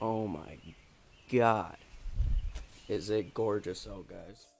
Oh my God, is it gorgeous out, guys.